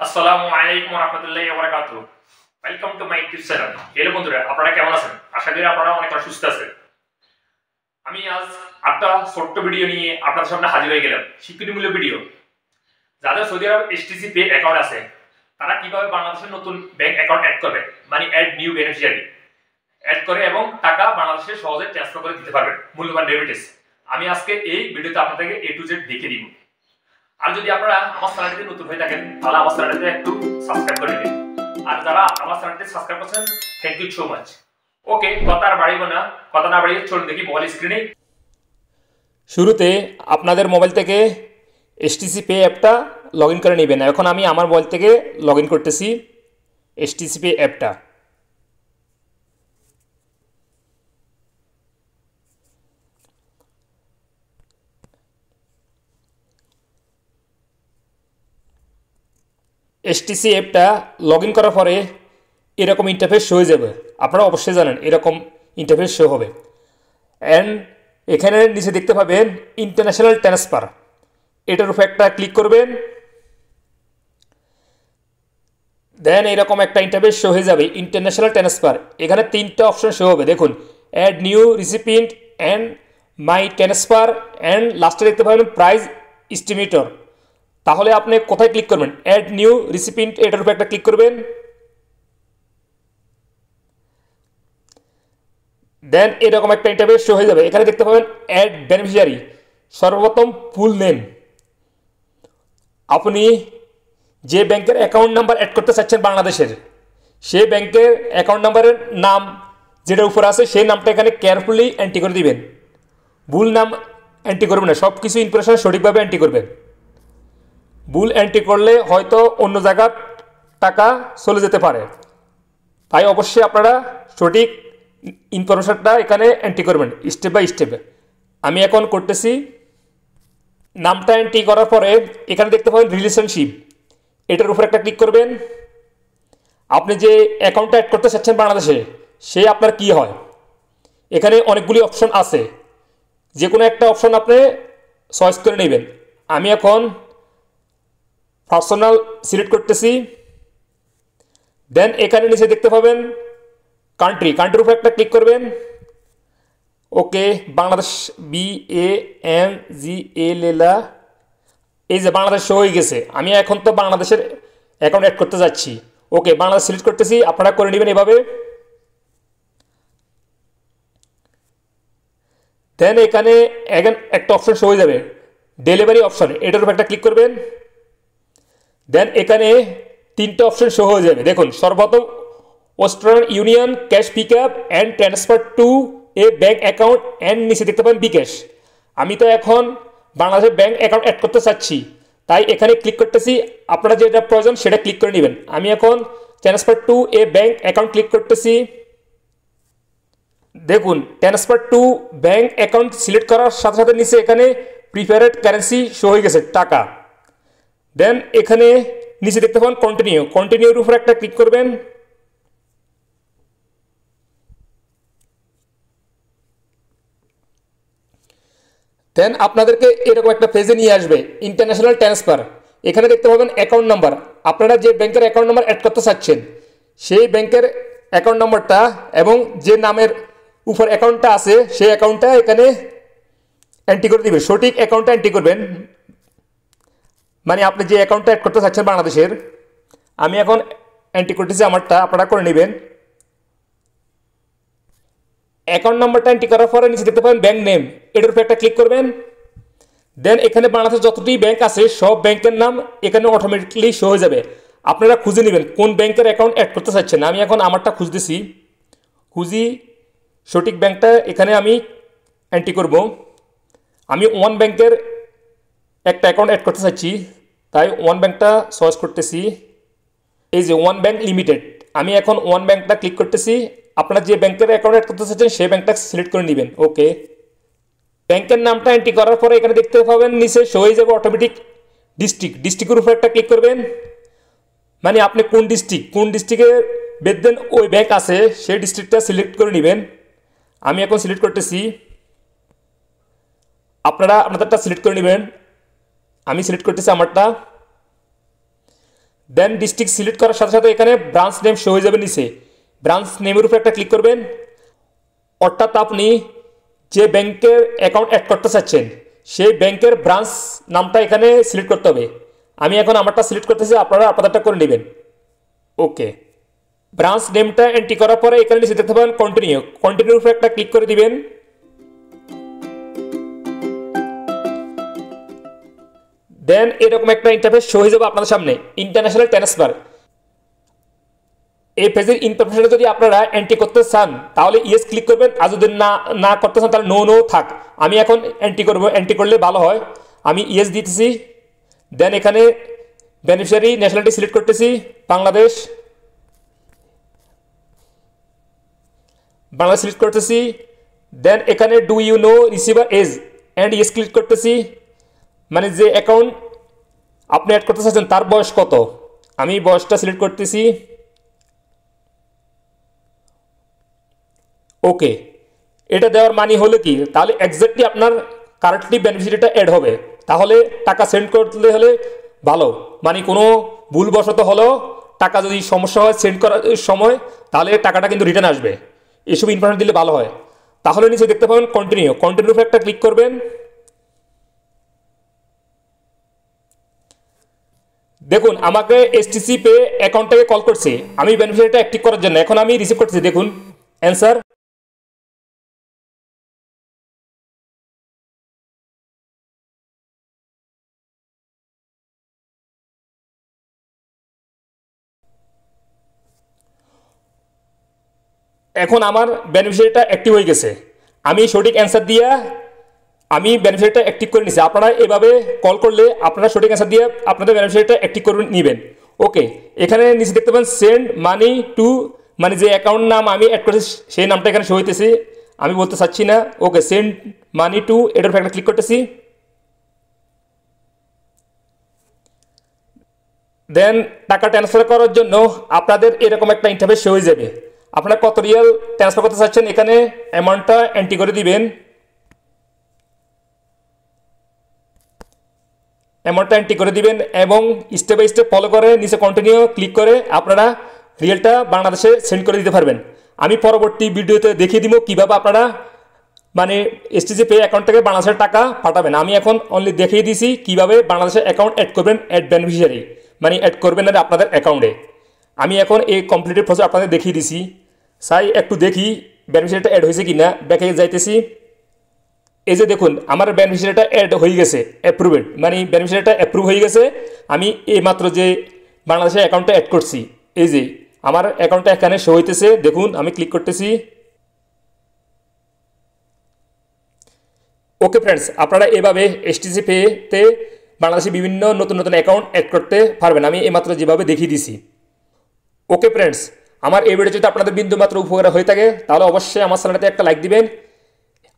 শিক্ষামূলক ভিডিও যাদের সৌদি আরব STC Pay account আছে তারা কিভাবে বাংলাদেশের নতুন ব্যাংক অ্যাকাউন্ট অ্যাড করবে, মানে অ্যাড নিউ বেনিফিশিয়ারি অ্যাড করে এবং টাকা বাংলাদেশে সহজে ট্রান্সফার করে দিতে পারবেন মূল্যবান ডেবিটিস। আমি আজকে এই ভিডিওতে আপনাদেরকে A to Z দেখিয়ে দিব। আর যদি আপনারা আমার চ্যানেলটিতে নতুন হয়ে থাকেন তাহলে আমার চ্যানেলটিতে একটু সাবস্ক্রাইব করে দিন, আর যারা আমার চ্যানেলটিতে সাবস্ক্রাইব করেছেন thank you so much. Okay, কথা না বাড়িয়ে চলুন দেখি মোবাইল স্ক্রিনে। শুরুতে আপনাদের মোবাইল থেকে এসটিসি পে অ্যাপটা লগ ইন করে নেবেন। এখন আমি আমার মোবাইল থেকে লগ ইন করতেছি এসটিসি পে অ্যাপটা। এসটিসি অ্যাপটা লগ ইন করার পরে এরকম ইন্টারফেস শো হয়ে যাবে, আপনারা অবশ্যই জানেন এরকম ইন্টারফেস শো হবে। অ্যান্ড এখানে নিচে দেখতে পাবেন ইন্টারন্যাশনাল ট্রান্সফার, এটার উপর একটা ক্লিক করবেন। দেন এরকম একটা ইন্টারফেস শো হয়ে যাবে ইন্টারন্যাশনাল ট্রান্সফার। এখানে তিনটা অপশন শো হবে, দেখুন add new recipient and my transfer and লাস্টে দেখতে পাবেন প্রাইস এস্টিমেটর। তাহলে আপনি কোথায় ক্লিক করবেন? অ্যাড নিউ রিসিপিয়েন্ট, এটার উপর একটা ক্লিক করবেন। দেন এরকম একটা ইন্টারফেস শো হয়ে যাবে, এখানে দেখতে পাবেন অ্যাড বেনিফিশিয়ারি, সর্বপ্রথম ফুল নেম, আপনি যে ব্যাংকের অ্যাকাউন্ট নাম্বার অ্যাড করতে চাচ্ছেন বাংলাদেশের সেই ব্যাংকের অ্যাকাউন্ট নাম্বারের নাম যেটা উপরে আছে সেই নামটা এখানে কেয়ারফুলি এন্ট্রি করে দিবেন, ভুল নাম এন্ট্রি করবেন না, সব কিছু ইনফরমেশন সঠিকভাবে এন্ট্রি করবেন। ভুল এন্ট্রি করলে হয়তো অন্য জায়গার টাকা চলে যেতে পারে, তাই অবশ্যই আপনারা সঠিক ইনফরমেশনটা এখানে এন্ট্রি করবেন স্টেপ বাই স্টেপে। আমি এখন করতেছি। নামটা এন্ট্রি করার পরে এখানে দেখতে পাবেন রিলেশনশিপ, এটার উপর একটা ক্লিক করবেন। আপনি যে অ্যাকাউন্টটা অ্যাড করতে চাচ্ছেন বাংলাদেশে সে আপনার কি হয়, এখানে অনেকগুলি অপশন আছে, যে কোনো একটা অপশন আপনি চয়েস করে নেবেন। আমি এখন পার্সোনাল সিলেক্ট করতেছি। দেন এখানে নিচে দেখতে পাবেন কান্ট্রি, কান্ট্রির উপর একটা ক্লিক করবেন। ওকে, বাংলাদেশ BANGLA এই যে বাংলাদেশ শো হয়ে গেছে। আমি এখন তো বাংলাদেশের অ্যাকাউন্ট অ্যাড করতে যাচ্ছি, ওকে বাংলাদেশ সিলেক্ট করতেছি, আপনারা করে নেবেন এভাবে। দেন এখানে অ্যাগেন একটা অপশন শো হয়ে যাবে ডেলিভারি অপশন, এটার উপর একটা ক্লিক করবেন। দেন এখানে তিনটে অপশন শো হয়ে যাবে, দেখুন সর্বপ্রথম Western Union cash pick up and transfer to a bank account and নিচে দেখতে পাবেন বিকাশ। আমি তো এখন বাংলাদেশের ব্যাঙ্ক অ্যাকাউন্ট অ্যাড করতে চাচ্ছি তাই এখানে ক্লিক করতেছি, আপনারা যেটা প্রয়োজন সেটা ক্লিক করে নেবেন। আমি এখন transfer to a bank account click করতেছি। দেখুন transfer to bank account select করার সাথে সাথে নিচে এখানে প্রিফারেড কারেন্সি শো হয়ে গেছে টাকা। দেন এখানে নিচে দেখতে পাবেন কন্টিনিউ, কন্টিনিউর উপর একটা ক্লিক করবেন। দেন আপনাদেরকে এরকম একটা পেজে নিয়ে আসবে ইন্টারন্যাশনাল ট্রান্সফার, এখানে দেখতে পাবেন অ্যাকাউন্ট নাম্বার, আপনারা যে ব্যাংকের অ্যাকাউন্ট নাম্বার অ্যাড করতে চাচ্ছেন সেই ব্যাংকের অ্যাকাউন্ট নাম্বারটা এবং যে নামের উপর অ্যাকাউন্টটা আছে সেই অ্যাকাউন্টটা এখানে এন্ট্রি করে দেবেন, সঠিক অ্যাকাউন্টটা এন্ট্রি করবেন, মানে আপনি যে অ্যাকাউন্টটা অ্যাড করতে চাচ্ছেন বাংলাদেশের। আমি এখন এন্ট্রি করতেছি আমারটা, আপনারা করে নেবেন। অ্যাকাউন্ট নাম্বারটা এন্ট্রি করার পরে নিচে দেখতে পাবেন ব্যাঙ্ক নেম, এটার উপর একটা ক্লিক করবেন। দেন এখানে বাংলাদেশের যতটি ব্যাংক আছে সব ব্যাংকের নাম এখানে অটোমেটিকলি শো হয়ে যাবে, আপনারা খুঁজে নেবেন কোন ব্যাংকের অ্যাকাউন্ট অ্যাড করতে চাচ্ছেন। আমি এখন আমারটা খুঁজতেছি, খুঁজি সঠিক ব্যাংকটা এখানে আমি এন্ট্রি করব। আমি ওয়ান ব্যাংকের একটা অ্যাকাউন্ট অ্যাড করতে চাচ্ছি তাই ওয়ান ব্যাংকটা সার্চ করতেছি, এই যে ওয়ান ব্যাংক লিমিটেড। আমি এখন ওয়ান ব্যাংকটা ক্লিক করতেছি, আপনারা যে ব্যাংকের অ্যাকাউন্ট অ্যাড করতে চাচ্ছেন সেই ব্যাংকটা সিলেক্ট করে নেবেন। ওকে, ব্যাংকের নামটা এন্ট্রি করার পরে এখানে দেখতে পাবেন নিচে শো হয়ে যাবে অটোমেটিক ডিস্ট্রিক্ট, ডিস্ট্রিক্টের উপর একটা ক্লিক করবেন, মানে আপনি কোন ডিস্ট্রিক্টের বেতন ওই ব্যাংক আছে সেই ডিস্ট্রিক্টটা সিলেক্ট করে নেবেন। আমি এখন সিলেক্ট করতেছি, আপনারা আপনাদেরটা সিলেক্ট করে নেবেন। আমি সিলেক্ট করতেছি আমারটা। देन डिस्ट्रिक्ट सिलेक्ट करार साथे साथे एखाने ब्रांच नेम शो हो जाबे नीचे ब्रांच नेमेर ऊपर एक क्लिक करबेन अर्थात आपनी जे बैंकेर अकाउंट एड करते चाচ্ছেন সেই ব্যাংকের ব্রাঞ্চ নামটা এখানে সিলেক্ট করতে হবে। আমি এখন আমারটা সিলেক্ট করতেছি, আপনারা আপনাদেরটা করে নেবেন। ওকে, ব্রাঞ্চ নেমটা এন্ট্রি করার পরে এখানে নিচে দেখতে পাবেন কন্টিনিউ, কন্টিনিউর উপর একটা ক্লিক করে দিবেন। দেন এরকম একটা ইন্টারফেস শো হয়ে যাবে আপনাদের সামনে, ইন্টারন্যাশনাল ট্রান্সফার। এই পেজের ইনফরমেশনটা যদি আপনারা এন্ট্রি করতে চান তাহলে ইয়েস ক্লিক করবেন, আর যদি না করতে চান তাহলে নো নো থাক। আমি এখন এন্ট্রি করব, এন্ট্রি করলে ভালো হয়। আমি ইয়েস দিতেছি। দেন এখানে বেনিফিশিয়ারি ন্যাশনালিটি সিলেক্ট করতেছি বাংলাদেশ, বাংলাদেশ সিলেক্ট করতেছি। দেন এখানে do you know receiver age and yes click করতেছি, মানে যে অ্যাকাউন্ট আপনি অ্যাড করতে চাচ্ছেন তার বয়স কত। আমি বয়সটা সিলেক্ট করতেছি। ओके, এটা দেওয়ার মানে হলো কি তাহলে এক্স্যাক্টলি আপনার কারেন্টলি বেনিফিশিয়ারিটা এড হবে। তাহলে টাকা সেন্ড করতে হলে ভালো, মানে কোনো ভুলবশত হলো টাকা যদি সমস্যা হয় সেন্ড করার সময় তাহলে টাকাটা কিন্তু রিটার্ন আসবে। এসব ইনফরমেশন দিলে ভালো হয়। তাহলে নিচে দেখতে পাবেন কন্টিনিউ, কন্টিনিউ উপর একটা ক্লিক করবেন। দেখুন আমাকে এসটিসি পে অ্যাকাউন্টটাকে কল করছে আমি বেনিফিশিয়ারিটা অ্যাক্টিভ করার জন্য। এখন আমি রিসিভ করতেছি, দেখুন অ্যান্সার। এখন আমার বেনিফিশিয়ারিটা অ্যাক্টিভ হয়ে গেছে। আমি সঠিক অ্যান্সার দিয়া আমি বেনিফিশিয়ারিটা অ্যাক্টিভ করে নিছি। আপনারা এভাবে কল করলে আপনারা সঠিক অ্যান্সার দিয়ে আপনাদের বেনিফিশিয়ারিটা অ্যাক্টিভ করে নেবেন। ওকে, এখানে নিচে দেখতে পাবেন সেন্ড মানি টু, মানে যে অ্যাকাউন্ট নাম আমি অ্যাড করেছি সেই নামটা এখানে শো হইতেছি, আমি বলতে চাচ্ছি না। ওকে, সেন্ড মানি টু এটার উপর একটা ক্লিক করতেছি। দেন টাকা ট্রান্সফার করার জন্য আপনাদের এরকম একটা ইন্টারফেস শো হয়ে যাবে। আপনারা কত রিয়াল ট্রান্সফার করতে চাচ্ছেন এখানে অ্যামাউন্টটা এন্ট্রি করে দিবেন। অ্যামাউন্টটা এন্ট্রি করে দিবেন এবং স্টেপ বাই স্টেপ ফলো করে নিচে কন্টিনিউ ক্লিক করে আপনারা রিয়ালটা বাংলাদেশে সেন্ড করে দিতে পারবেন। আমি পরবর্তী ভিডিওতে দেখিয়ে দিব কীভাবে আপনারা মানে এসটিসি পে অ্যাকাউন্ট থেকে বাংলাদেশের টাকা পাঠাবেন। আমি এখন অনলি দেখিয়ে দিয়েছি কীভাবে বাংলাদেশের অ্যাকাউন্ট অ্যাড করবেন, অ্যাড বেনিফিশিয়ারি মানে অ্যাড করবেন আর আপনাদের অ্যাকাউন্টে। আমি এখন এই কমপ্লিটেড প্রসেস আপনাদের দেখিয়ে দিছি। চাই একটু দেখি বেনিফিশিয়ারিটা অ্যাড হয়েছে কি না। ব্যাকে যাইতেছি, এই যে দেখুন আমার বেনিফিশিয়ারিটা অ্যাড হয়ে গেছে, অ্যাপ্রুভেড মানে বেনিফিশিয়ারিটা অ্যাপ্রুভ হয়ে গেছে। আমি এইমাত্র যে বাংলাদেশের অ্যাকাউন্টটা অ্যাড করছি এই যে আমার অ্যাকাউন্টটা এখানে শো হইতেছে, দেখুন আমি ক্লিক করতেছি। ওকে ফ্রেন্ডস, আপনারা এভাবে এসটিসি পেতে বাংলাদেশে বিভিন্ন নতুন নতুন অ্যাকাউন্ট অ্যাড করতে পারবেন, আমি এইমাত্র যেভাবে দেখিয়ে দিছি। ওকে ফ্রেন্ডস, আমার এই ভিডিও যদি আপনাদের বিন্দুমাত্র উপকার হয়ে থাকে তাহলে অবশ্যই আমার চ্যানেলটাতে একটা লাইক দিবেন।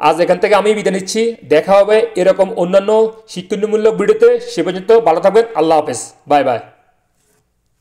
আজ এখান থেকে আমি বিদায় নিচ্ছি, দেখা হবে এরকম অন্যান্য শিক্ষণীয়মূলক ভিডিওতে। সে পর্যন্ত ভালো থাকবেন, আল্লাহ হাফেজ, বাই বাই।